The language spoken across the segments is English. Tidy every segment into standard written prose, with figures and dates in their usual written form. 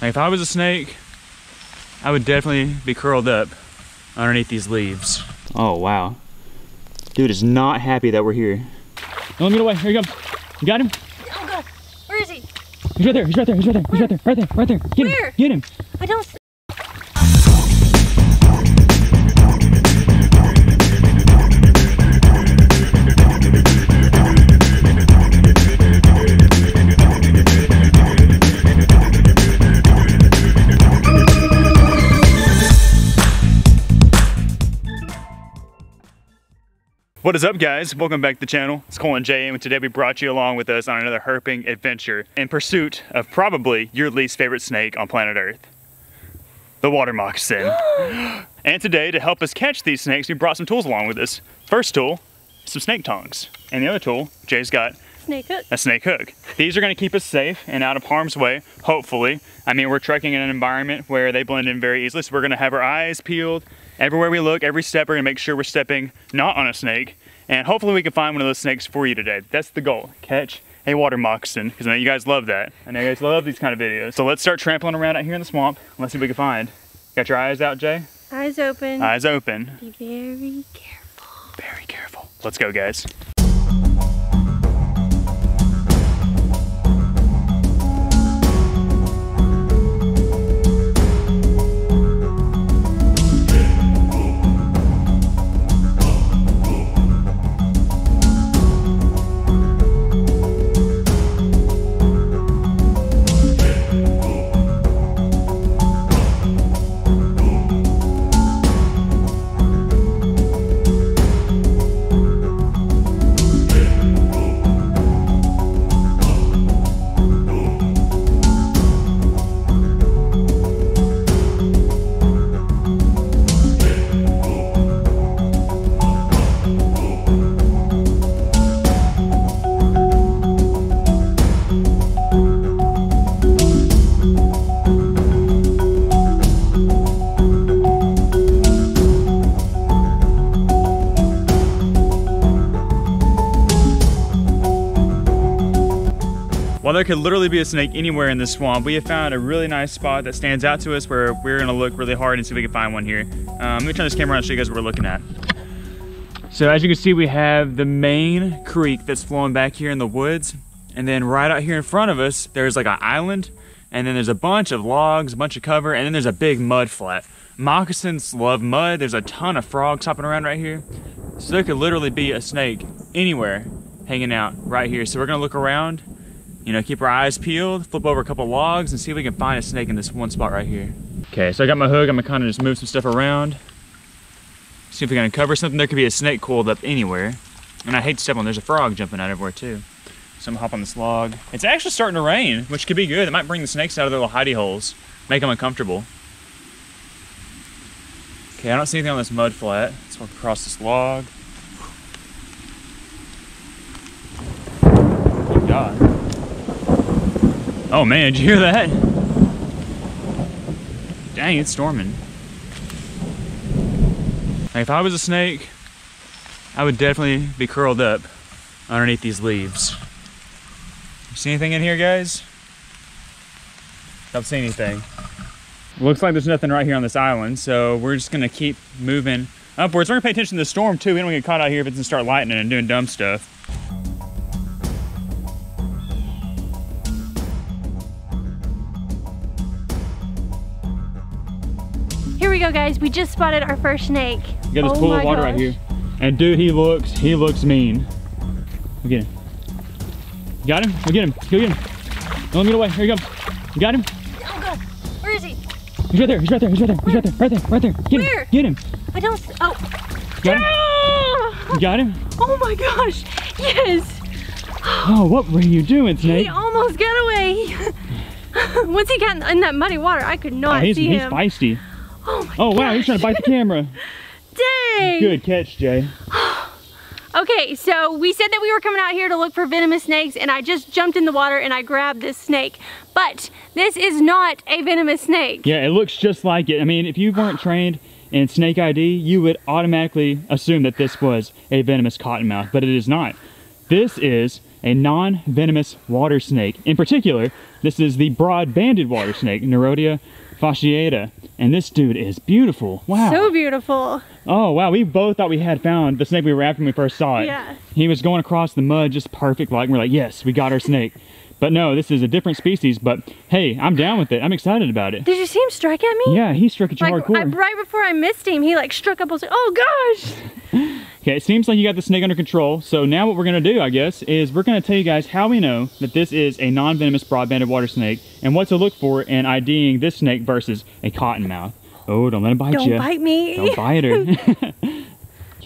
Like if I was a snake, I would definitely be curled up underneath these leaves. Oh, wow. Dude is not happy that we're here. Don't get away, here you go. You got him? Oh God, where is he? He's right there, he's right there, he's right there, he's right there, right there, right there. Get him, get him. I don't see. What is up, guys? Welcome back to the channel. It's Cole and Jay, and today we brought you along with us on another herping adventure in pursuit of probably your least favorite snake on planet Earth, the water moccasin. And today, to help us catch these snakes, we brought some tools along with us. First tool, some snake tongs. And the other tool, Jay's got a snake hook. These are gonna keep us safe and out of harm's way, hopefully. I mean, we're trekking in an environment where they blend in very easily, so we're gonna have our eyes peeled. Everywhere we look, every step, we're gonna make sure we're stepping not on a snake, and hopefully we can find one of those snakes for you today. That's the goal, catch a water moccasin, because I know you guys love that. I know you guys love these kind of videos. So let's start trampling around out here in the swamp, and let's see what we can find. Got your eyes out, Jay? Eyes open. Eyes open. Be very careful. Very careful. Let's go, guys. While there could literally be a snake anywhere in this swamp, we have found a really nice spot that stands out to us where we're gonna look really hard and see if we can find one here. Let me turn this camera on and show you guys what we're looking at. So as you can see, we have the main creek that's flowing back here in the woods. And then right out here in front of us, there's like an island. And then there's a bunch of logs, a bunch of cover, and then there's a big mud flat. Moccasins love mud. There's a ton of frogs hopping around right here. So there could literally be a snake anywhere hanging out right here. So we're gonna look around. You know, keep our eyes peeled, flip over a couple logs, and see if we can find a snake in this one spot right here. Okay, so I got my hook. I'm gonna kind of just move some stuff around. See if we can uncover something. There could be a snake coiled up anywhere. And I hate to step on, there's a frog jumping out everywhere too. So I'm gonna hop on this log. It's actually starting to rain, which could be good. It might bring the snakes out of their little hidey holes, make them uncomfortable. Okay, I don't see anything on this mud flat. Let's walk across this log. Oh God. Oh man, did you hear that? Dang, it's storming. Like if I was a snake, I would definitely be curled up underneath these leaves. You see anything in here, guys? Don't see anything. Looks like there's nothing right here on this island, so we're just gonna keep moving upwards. We're gonna pay attention to the storm too. We don't wanna get caught out here if it's gonna start lightning and doing dumb stuff. Here we go, guys. We just spotted our first snake. You got this pool of water right here. And dude, he looks mean. We'll get him. You got him? We'll get him. Go get him. Don't let him get away. Here you go. You got him? Oh God. Where is he? He's right there. He's right there. He's right there. He's right there. Right there. Right there. Get him. Get him. I don't. Oh. Got him? Ah! You got him? Oh my gosh. Yes. Oh, what were you doing, snake? He almost got away. Once he got in that muddy water, I could not see him. He's feisty. Oh wow, he's trying to bite the camera. Dang! Good catch, Jay. Okay, so we said that we were coming out here to look for venomous snakes, and I just jumped in the water and I grabbed this snake. But this is not a venomous snake. Yeah, it looks just like it. I mean, if you weren't trained in snake ID, you would automatically assume that this was a venomous cottonmouth, but it is not. This is a non-venomous water snake. In particular, this is the broad-banded water snake, Nerodia fasciata, and this dude is beautiful. Wow. So beautiful. Oh, wow. We both thought we had found the snake we were after when we first saw it. Yeah. He was going across the mud just perfect like, and we're like, yes, we got our snake. But no, this is a different species, but hey, I'm down with it. I'm excited about it. Did you see him strike at me? Yeah, he struck at you like, hardcore. Right before I missed him, he like struck up. I was like, oh gosh. Okay, it seems like you got the snake under control. So now what we're gonna do, I guess, is we're gonna tell you guys how we know that this is a non-venomous broad-banded water snake and what to look for in IDing this snake versus a cottonmouth. Oh, don't let him bite you. Don't bite me. Don't bite her.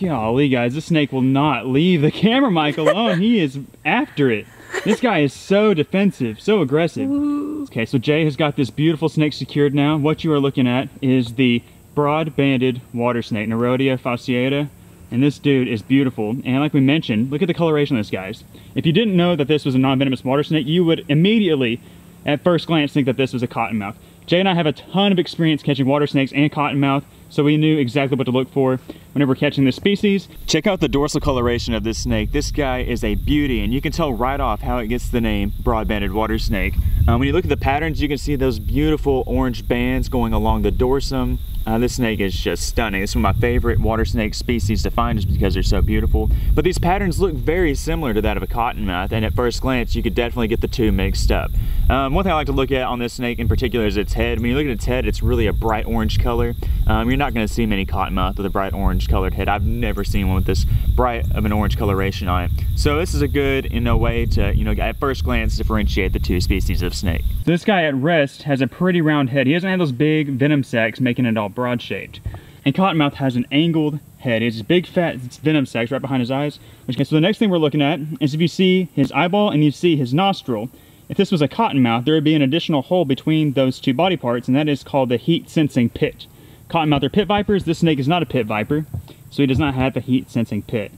Golly, guys, this snake will not leave the camera mic alone. He is after it. This guy is so defensive, so aggressive. Ooh. Okay, so Jay has got this beautiful snake secured now. What you are looking at is the broad-banded water snake, Nerodia fasciata. And this dude is beautiful. And like we mentioned, look at the coloration of this, guys. If you didn't know that this was a non-venomous water snake, you would immediately, at first glance, think that this was a cottonmouth. Jay and I have a ton of experience catching water snakes and cottonmouth, so we knew exactly what to look for whenever we're catching this species. Check out the dorsal coloration of this snake. This guy is a beauty, and you can tell right off how it gets the name broad-banded water snake. When you look at the patterns, you can see those beautiful orange bands going along the dorsum. This snake is just stunning. It's one of my favorite water snake species to find just because they're so beautiful. But these patterns look very similar to that of a cottonmouth, and at first glance, you could definitely get the two mixed up. One thing I like to look at on this snake in particular is its head. When you look at its head, it's really a bright orange color. You're not gonna see many cottonmouth with a bright orange colored head. I've never seen one with this bright of an orange coloration on it. So this is a good, in a way, to, you know, at first glance, differentiate the two species of snake. This guy at rest has a pretty round head. He doesn't have those big venom sacs making it all broad shaped. And cottonmouth has an angled head. It's big fat venom sacs right behind his eyes. Okay, so the next thing we're looking at is if you see his eyeball and you see his nostril, if this was a cottonmouth, there would be an additional hole between those two body parts, and that is called the heat sensing pit. Cottonmouth are pit vipers. This snake is not a pit viper, so he does not have a heat sensing pit.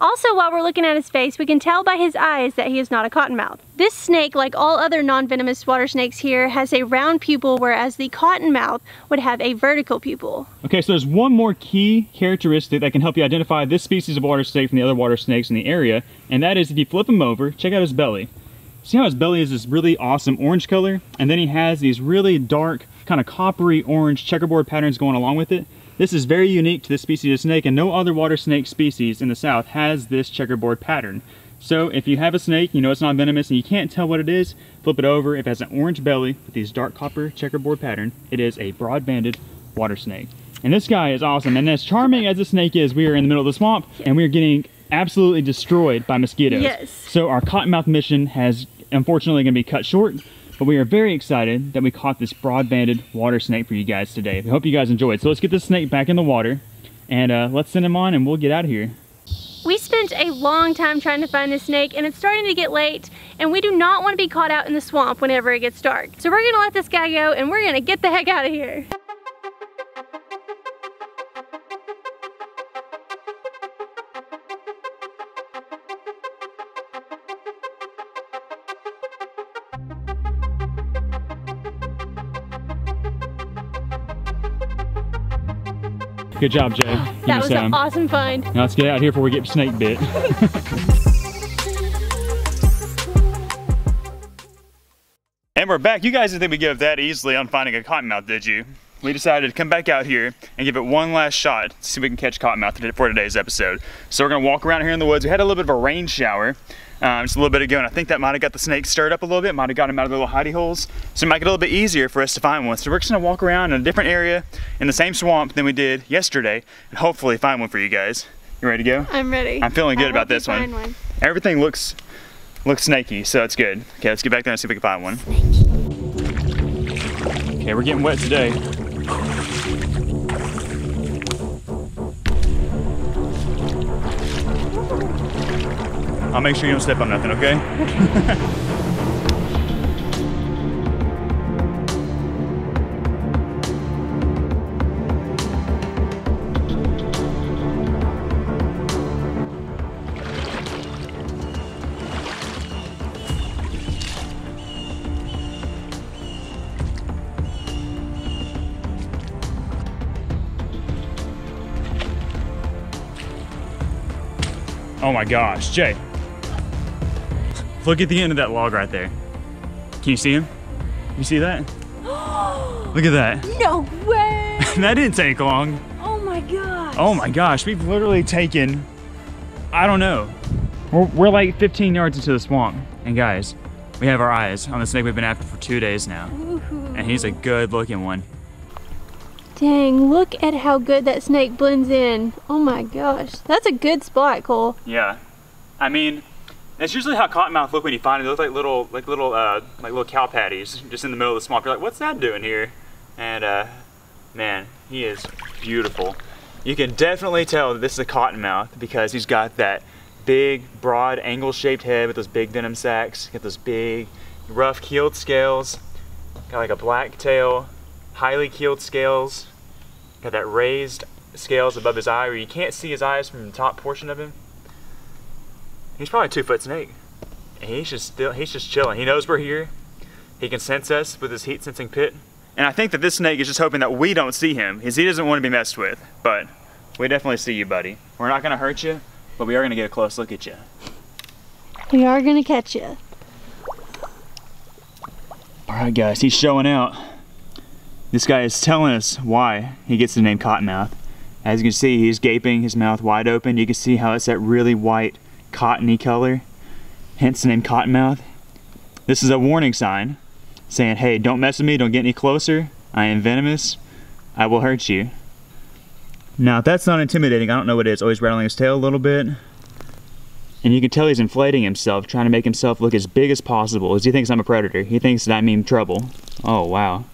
Also, while we're looking at his face, we can tell by his eyes that he is not a cottonmouth. This snake, like all other non-venomous water snakes here, has a round pupil, whereas the cottonmouth would have a vertical pupil. Okay, so there's one more key characteristic that can help you identify this species of water snake from the other water snakes in the area, and that is if you flip him over, check out his belly. See how his belly is this really awesome orange color, and then he has these really dark, kind of coppery orange checkerboard patterns going along with it. This is very unique to this species of snake, and no other water snake species in the South has this checkerboard pattern. So if you have a snake, you know it's not venomous, and you can't tell what it is, flip it over. If it has an orange belly with these dark copper checkerboard pattern, it is a broad-banded water snake. And this guy is awesome, and as charming as the snake is, we are in the middle of the swamp, and we are getting absolutely destroyed by mosquitoes. Yes. So our cottonmouth mission has unfortunately going to be cut short. But we are very excited that we caught this broad-banded water snake for you guys today. We hope you guys enjoyed. So let's get this snake back in the water, and let's send him on, and we'll get out of here. We spent a long time trying to find this snake, and it's starting to get late, and we do not want to be caught out in the swamp whenever it gets dark. So we're going to let this guy go, and we're going to get the heck out of here. Good job, Jay. That was an awesome find. Now let's get out of here before we get snake bit. And we're back. You guys didn't think we'd give up that easily on finding a cottonmouth, did you? We decided to come back out here and give it one last shot to see if we can catch cottonmouth for today's episode. So we're going to walk around here in the woods. We had a little bit of a rain shower just a little bit ago, and I think that might have got the snake stirred up a little bit, might have got him out of the little hidey holes, so it might get a little bit easier for us to find one. So we're just gonna walk around in a different area in the same swamp than we did yesterday, and hopefully find one for you guys. You ready to go? I'm ready. I'm feeling good about this one. Everything looks snaky, so it's good. Okay, let's get back there and see if we can find one. Snakey. Okay, we're getting wet today. I'll make sure you don't step on nothing, okay? Oh my gosh, Jay. Look at the end of that log right there. Can you see him? You see that? Look at that. No way! That didn't take long. Oh my gosh. Oh my gosh, we've literally taken, I don't know. We're like 15 yards into the swamp. And guys, we have our eyes on the snake we've been after for 2 days now. Ooh. And he's a good looking one. Dang, look at how good that snake blends in. Oh my gosh, that's a good spot, Cole. Yeah, I mean, that's usually how cottonmouth look when you find it. They look like little cow patties just in the middle of the swamp. You're like, what's that doing here? And man, he is beautiful. You can definitely tell that this is a cottonmouth because he's got that big, broad, angle-shaped head with those big venom sacs. Got those big, rough keeled scales. Got like a black tail, highly keeled scales. Got that raised scales above his eye where you can't see his eyes from the top portion of him. He's probably a 2-foot snake. And he's just chilling. He knows we're here. He can sense us with his heat sensing pit. And I think that this snake is just hoping that we don't see him because he doesn't want to be messed with. But we definitely see you, buddy. We're not gonna hurt you, but we are gonna get a close look at you. We are gonna catch you. All right guys, he's showing out. This guy is telling us why he gets the name Cottonmouth. As you can see, he's gaping, his mouth wide open. You can see how it's that really white, cottony color, hence the name Cottonmouth. This is a warning sign saying, hey, don't mess with me, don't get any closer. I am venomous, I will hurt you. Now if that's not intimidating, I don't know what it is. Oh, he's rattling his tail a little bit. And you can tell he's inflating himself, trying to make himself look as big as possible, as he thinks I'm a predator. He thinks that I mean trouble. Oh wow.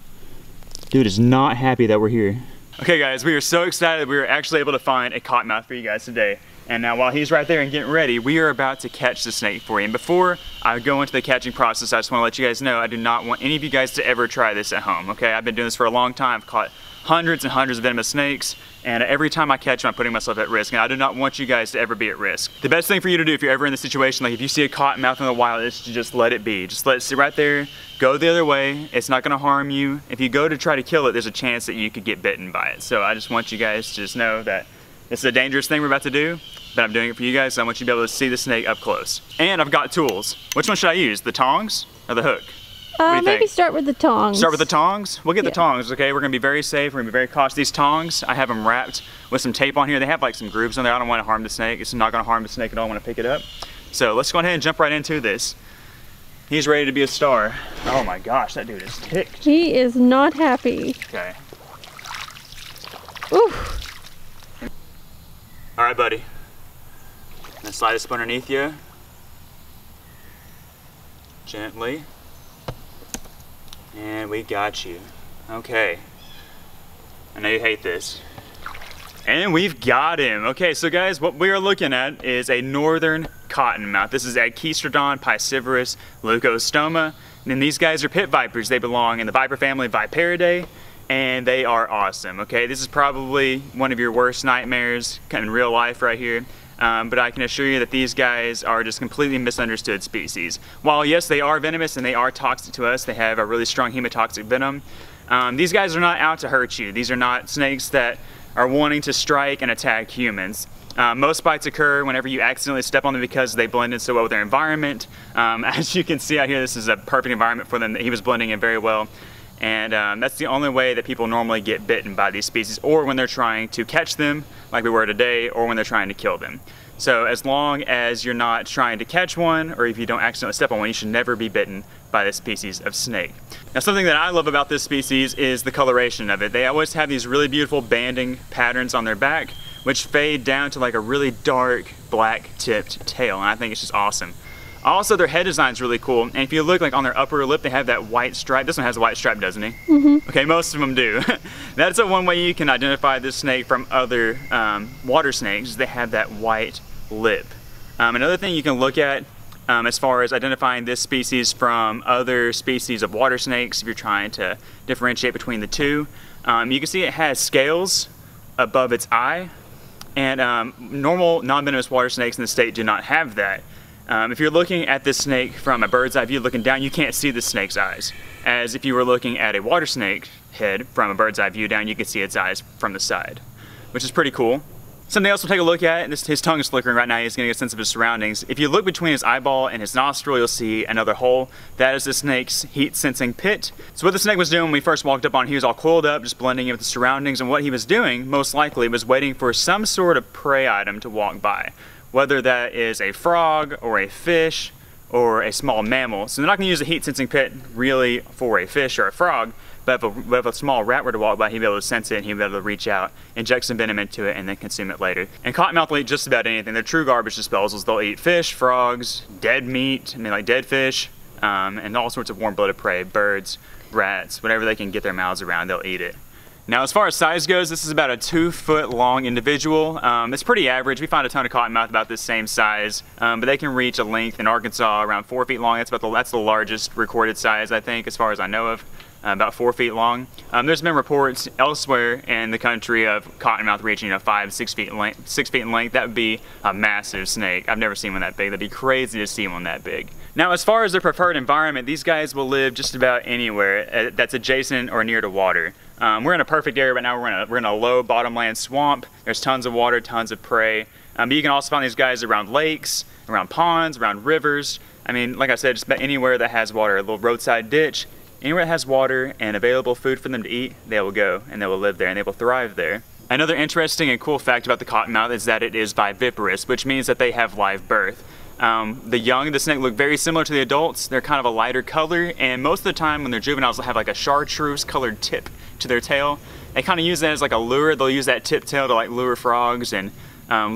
Dude is not happy that we're here. Okay guys, we are so excited we were actually able to find a cottonmouth for you guys today. And now while he's right there and getting ready, we are about to catch the snake for you. And before I go into the catching process, I just want to let you guys know I do not want any of you guys to ever try this at home, okay? I've been doing this for a long time. I've caught hundreds and hundreds of venomous snakes, and every time I catch them, I'm putting myself at risk, and I do not want you guys to ever be at risk. The best thing for you to do if you're ever in this situation, like if you see a cottonmouth in the wild, is to just let it be. Just let it sit right there, go the other way. It's not gonna harm you. If you go to try to kill it, there's a chance that you could get bitten by it. So I just want you guys to just know that this is a dangerous thing we're about to do, but I'm doing it for you guys, so I want you to be able to see the snake up close. And I've got tools. Which one should I use, the tongs or the hook? Maybe start with the tongs. Start with the tongs? We'll get the tongs, okay? We're gonna be very safe, we're gonna be very cautious. These tongs, I have them wrapped with some tape on here. They have like some grooves on there. I don't wanna harm the snake. It's not gonna harm the snake at all when I pick it up. So let's go ahead and jump right into this. He's ready to be a star. Oh my gosh, that dude is ticked. He is not happy. Okay. Oof. All right, buddy. I'm gonna slide this up underneath you. Gently. And we got you. Okay. I know you hate this. And we've got him. Okay, so guys, what we are looking at is a northern cottonmouth. This is Agkistrodon piscivorus leucostoma. And then these guys are pit vipers. They belong in the viper family, Viperidae. And they are awesome, okay? This is probably one of your worst nightmares in real life right here, but I can assure you that these guys are just completely misunderstood species. While yes, they are venomous and they are toxic to us, they have a really strong hemotoxic venom, these guys are not out to hurt you. These are not snakes that are wanting to strike and attack humans. Most bites occur whenever you accidentally step on them because they blend in so well with their environment. As you can see out here, this is a perfect environment for them. He was blending in very well. And that's the only way that people normally get bitten by these species, or when they're trying to catch them like we were today, or when they're trying to kill them. So as long as you're not trying to catch one, or if you don't accidentally step on one, you should never be bitten by this species of snake. Now something that I love about this species is the coloration of it. They always have these really beautiful banding patterns on their back, which fade down to like a really dark black tipped tail, and I think it's just awesome. Also, their head design is really cool, and if you look like on their upper lip, they have that white stripe. This one has a white stripe, doesn't he? Mm-hmm. Okay, most of them do. That's the one way you can identify this snake from other water snakes. They have that white lip. Another thing you can look at as far as identifying this species from other species of water snakes, if you're trying to differentiate between the two, you can see it has scales above its eye, and normal non-venomous water snakes in the state do not have that. If you're looking at this snake from a bird's eye view looking down, you can't see the snake's eyes. As if you were looking at a water snake head from a bird's eye view down, you can see its eyes from the side, which is pretty cool. Something else we'll take a look at, and his tongue is flickering right now, he's gonna get a sense of his surroundings. If you look between his eyeball and his nostril, you'll see another hole. That is the snake's heat-sensing pit. So what the snake was doing when we first walked up on him, he was all coiled up, just blending in with the surroundings, and what he was doing, most likely, was waiting for some sort of prey item to walk by. Whether that is a frog, or a fish, or a small mammal. So they're not gonna use a heat-sensing pit, really, for a fish or a frog. But if a small rat were to walk by, he'd be able to sense it and he'd be able to reach out, inject some venom into it, and then consume it later. And cottonmouth will eat just about anything. They're true garbage disposals. They'll eat fish, frogs, dead meat, I mean like dead fish, and all sorts of warm-blooded prey, birds, rats, whatever they can get their mouths around, they'll eat it. Now as far as size goes, this is about a 2 foot long individual. It's pretty average. We found a ton of cottonmouth about this same size, but they can reach a length in Arkansas around 4 feet long. That's the largest recorded size, I think, as far as I know of. About 4 feet long. There's been reports elsewhere in the country of cottonmouth reaching, you know, 5-6 feet in length. 6 feet in length, that would be a massive snake. I've never seen one that big. That'd be crazy to see one that big. Now, as far as their preferred environment, these guys will live just about anywhere that's adjacent or near to water. We're in a perfect area right now. We're in a low bottomland swamp. There's tons of water, tons of prey. But you can also find these guys around lakes, around ponds, around rivers. I mean, like I said, just about anywhere that has water. A little roadside ditch. Anywhere that has water and available food for them to eat, they will go and they will live there and they will thrive there. Another interesting and cool fact about the cottonmouth is that it is viviparous, which means that they have live birth. The young of the snake look very similar to the adults. They're kind of a lighter color, and most of the time when they're juveniles, they'll have like a chartreuse colored tip to their tail. They kind of use that as like a lure. They'll use that tip tail to like lure frogs and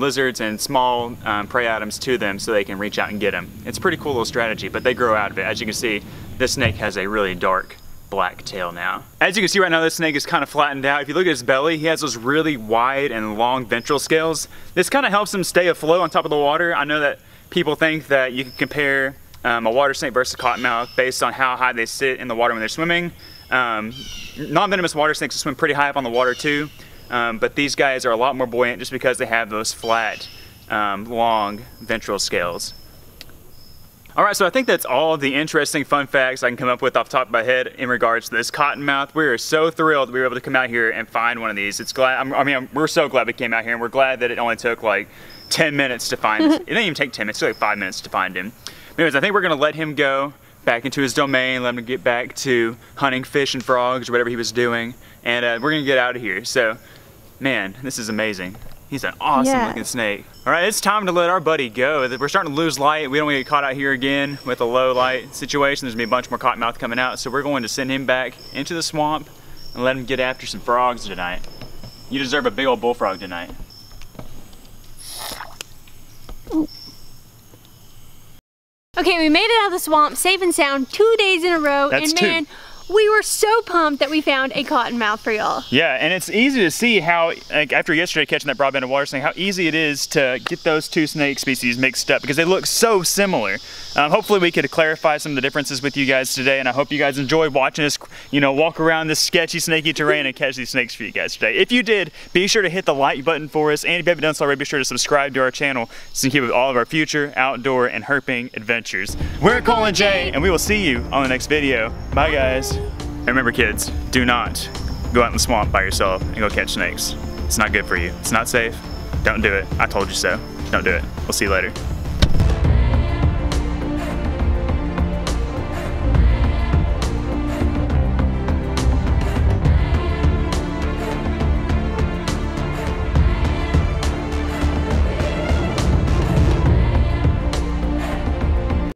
lizards and small prey items to them so they can reach out and get them. It's a pretty cool little strategy, but they grow out of it. As you can see, this snake has a really dark black tail now. As you can see right now, this snake is kind of flattened out. If you look at his belly, he has those really wide and long ventral scales. This kind of helps him stay afloat on top of the water. I know that people think that you can compare a water snake versus a cottonmouth based on how high they sit in the water when they're swimming. Non-venomous water snakes swim pretty high up on the water too. But these guys are a lot more buoyant just because they have those flat, long ventral scales. Alright, so I think that's all the interesting fun facts I can come up with off the top of my head in regards to this cottonmouth. We are so thrilled we were able to come out here and find one of these. We're so glad we came out here, and we're glad that it only took like 10 minutes to find him. It didn't even take 10 minutes, it took like 5 minutes to find him. Anyways, I think we're going to let him go back into his domain, let him get back to hunting fish and frogs or whatever he was doing, and we're going to get out of here. So, man, this is amazing. He's an awesome looking snake. All right, it's time to let our buddy go. We're starting to lose light. We don't want to get caught out here again with a low light situation. There's gonna be a bunch more cottonmouth coming out. So we're going to send him back into the swamp and let him get after some frogs tonight. You deserve a big old bullfrog tonight. Ooh. Okay, we made it out of the swamp, safe and sound, 2 days in a row. That's and man, we were so pumped that we found a cottonmouth for y'all. Yeah, and it's easy to see how, like, after yesterday catching that broadband water snake, how easy it is to get those two snake species mixed up because they look so similar. Hopefully we could clarify some of the differences with you guys today, and I hope you guys enjoyed watching us, you know, walk around this sketchy, snaky terrain and catch these snakes for you guys today. If you did, be sure to hit the like button for us, and if you haven't done so already, be sure to subscribe to our channel so you can keep up with all of our future outdoor and herping adventures. We're Cole and Jay, and we will see you on the next video. Bye, guys. And remember, kids, do not go out in the swamp by yourself and go catch snakes. It's not good for you. It's not safe. Don't do it. I told you so. Don't do it. We'll see you later.